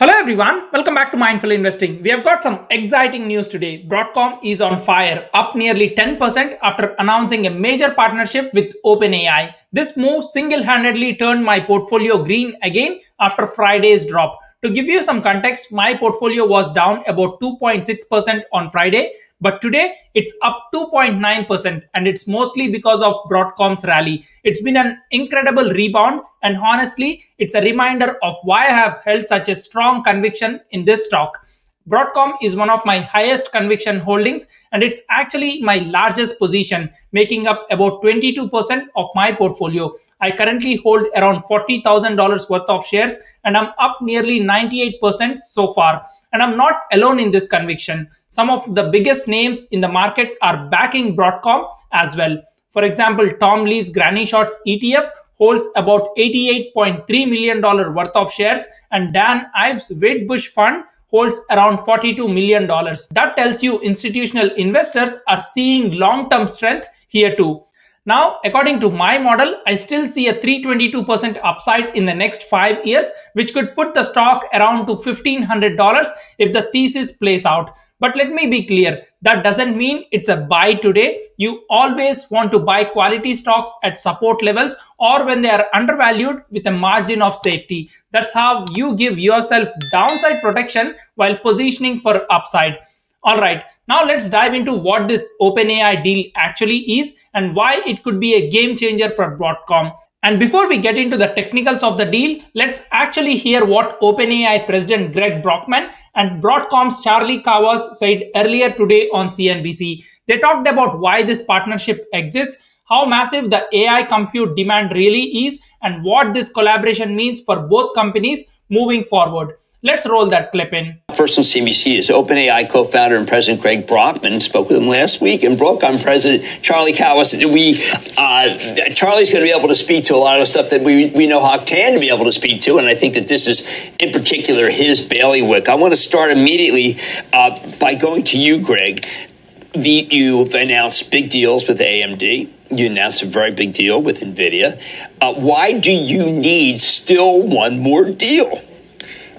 Hello everyone, welcome back to Mindful Investing. We have got some exciting news today. Broadcom is on fire, up nearly 10% after announcing a major partnership with OpenAI. This move single-handedly turned my portfolio green again after Friday's drop. To give you some context, my portfolio was down about 2.6% on Friday, but today it's up 2.9% and it's mostly because of Broadcom's rally. It's been an incredible rebound and honestly, it's a reminder of why I have held such a strong conviction in this stock. Broadcom is one of my highest conviction holdings and it's actually my largest position, making up about 22% of my portfolio. I currently hold around $40,000 worth of shares and I'm up nearly 98% so far. And I'm not alone in this conviction. Some of the biggest names in the market are backing Broadcom as well. For example, Tom Lee's Granny Shots ETF holds about $88.3 million worth of shares and Dan Ives' Wedbush fund holds around $42 million. That tells you institutional investors are seeing long-term strength here too. Now, according to my model, I still see a 322% upside in the next 5 years, which could put the stock around to $1,500 if the thesis plays out. But let me be clear, that doesn't mean it's a buy today. You always want to buy quality stocks at support levels or when they are undervalued with a margin of safety. That's how you give yourself downside protection while positioning for upside. All right, now let's dive into what this OpenAI deal actually is and why it could be a game changer for Broadcom. And before we get into the technicals of the deal, let's actually hear what OpenAI President Greg Brockman and Broadcom's Charlie Kavas said earlier today on CNBC. They talked about why this partnership exists, how massive the AI compute demand really is, and what this collaboration means for both companies moving forward. Let's roll that clip in. First on CNBC is OpenAI co-founder and president Greg Brockman spoke with him last week, and Broadcom president Charlie Kavas. Charlie's going to be able to speak to a lot of stuff that we know Hock Tan to be able to speak to, and I think that this is in particular his bailiwick. I want to start immediately by going to you, Greg. You've announced big deals with AMD. You announced a very big deal with Nvidia. Why do you need still one more deal?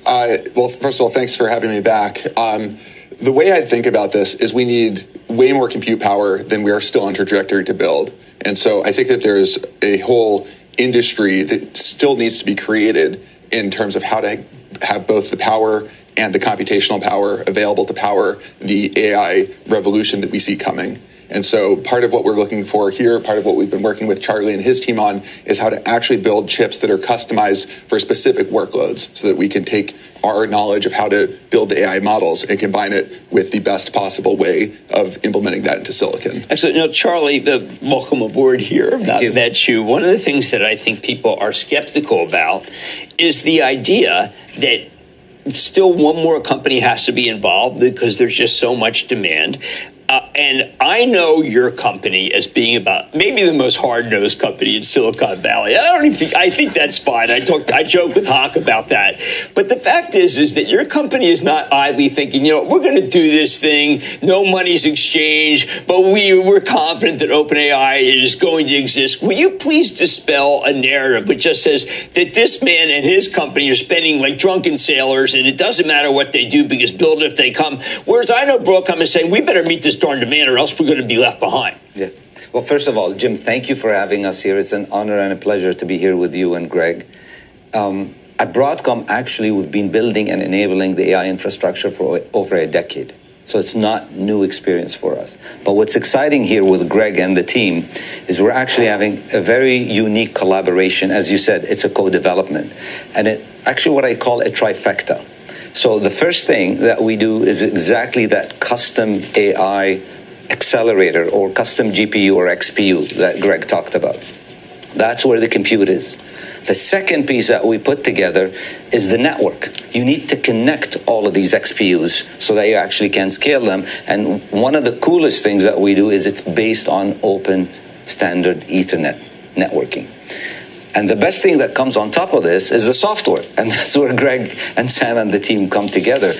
Well, first of all, thanks for having me back. The way I think about this is we need way more compute power than we are still on trajectory to build. And so I think that there's a whole industry that still needs to be created in terms of how to have both the power and the computational power available to power the AI revolution that we see coming. And so part of what we're looking for here, part of what we've been working with Charlie and his team on, is how to actually build chips that are customized for specific workloads so that we can take our knowledge of how to build the AI models and combine it with the best possible way of implementing that into silicon. Excellent. Now, Charlie, welcome aboard here. I've met you. One of the things that I think people are skeptical about is the idea that still one more company has to be involved because there's just so much demand. And I know your company as being about maybe the most hard-nosed company in Silicon Valley. I think that's fine. I joke with Hock about that. But the fact is that your company is not idly thinking, you know, we're going to do this thing, no money's exchanged, but we're confident that OpenAI is going to exist. Will you please dispel a narrative which just says that this man and his company are spending like drunken sailors and it doesn't matter what they do because build it if they come? Whereas I know Broadcom is saying we better meet this darn demand or else we're going to be left behind. Yeah. Well, first of all, Jim, thank you for having us here. It's an honor and a pleasure to be here with you and Greg. At Broadcom, actually, we've been building and enabling the AI infrastructure for over a decade. So it's not new experience for us. But what's exciting here with Greg and the team is we're actually having a very unique collaboration. As you said, it's a co-development. And it actually what I call a trifecta. So the first thing that we do is exactly that custom AI accelerator or custom GPU or XPU that Greg talked about. That's where the compute is. The second piece that we put together is the network. You need to connect all of these XPUs so that you actually can scale them. And one of the coolest things that we do is it's based on open standard Ethernet networking. And the best thing that comes on top of this is the software. And that's where Greg and Sam and the team come together.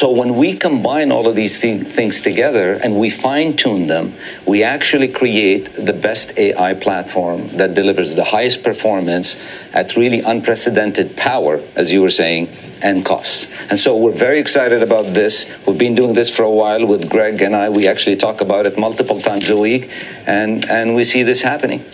So when we combine all of these things together and we fine-tune them, we actually create the best AI platform that delivers the highest performance at really unprecedented power, as you were saying, and cost. And so we're very excited about this. We've been doing this for a while with Greg and I. We actually talk about it multiple times a week, and we see this happening.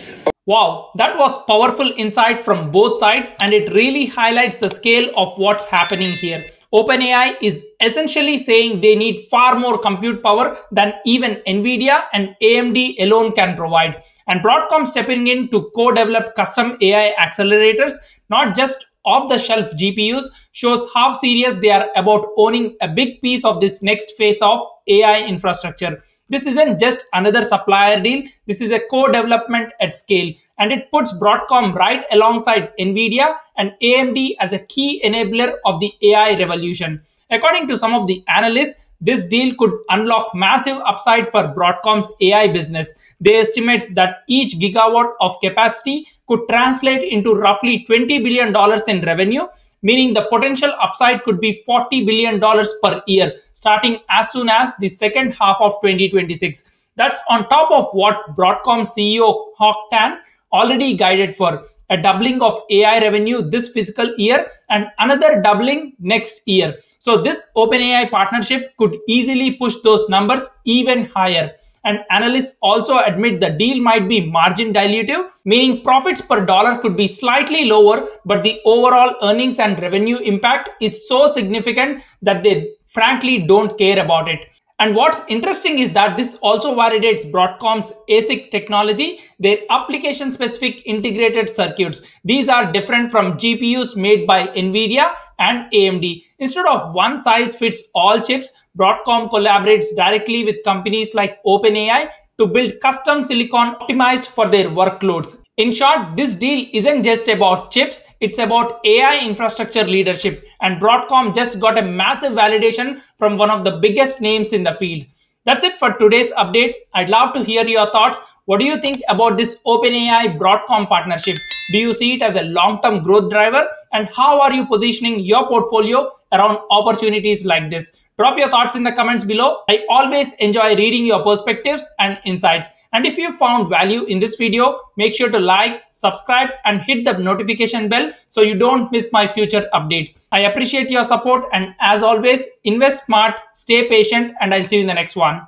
Wow, that was powerful insight from both sides, and it really highlights the scale of what's happening here. OpenAI is essentially saying they need far more compute power than even Nvidia and AMD alone can provide. And Broadcom stepping in to co-develop custom AI accelerators, not just off-the-shelf GPUs, shows how serious they are about owning a big piece of this next phase of AI infrastructure. This isn't just another supplier deal, this is a co-development at scale, and it puts Broadcom right alongside Nvidia and AMD as a key enabler of the AI revolution. According to some of the analysts, this deal could unlock massive upside for Broadcom's AI business. They estimate that each gigawatt of capacity could translate into roughly $20 billion in revenue, meaning the potential upside could be $40 billion per year, starting as soon as the second half of 2026. That's on top of what Broadcom CEO Hock Tan already guided for, a doubling of AI revenue this fiscal year and another doubling next year. So this OpenAI partnership could easily push those numbers even higher. And analysts also admit the deal might be margin dilutive, meaning profits per dollar could be slightly lower, but the overall earnings and revenue impact is so significant that they frankly don't care about it. And what's interesting is that this also validates Broadcom's ASIC technology, their application-specific integrated circuits. These are different from GPUs made by Nvidia and AMD. Instead of one-size-fits-all chips, Broadcom collaborates directly with companies like OpenAI to build custom silicon optimized for their workloads. In short, this deal isn't just about chips, it's about AI infrastructure leadership, and Broadcom just got a massive validation from one of the biggest names in the field. That's it for today's updates. I'd love to hear your thoughts. What do you think about this OpenAI Broadcom partnership? Do you see it as a long-term growth driver? And how are you positioning your portfolio around opportunities like this? Drop your thoughts in the comments below. I always enjoy reading your perspectives and insights. And if you found value in this video, make sure to like, subscribe, and hit the notification bell so you don't miss my future updates. I appreciate your support, and as always, invest smart, stay patient, and I'll see you in the next one.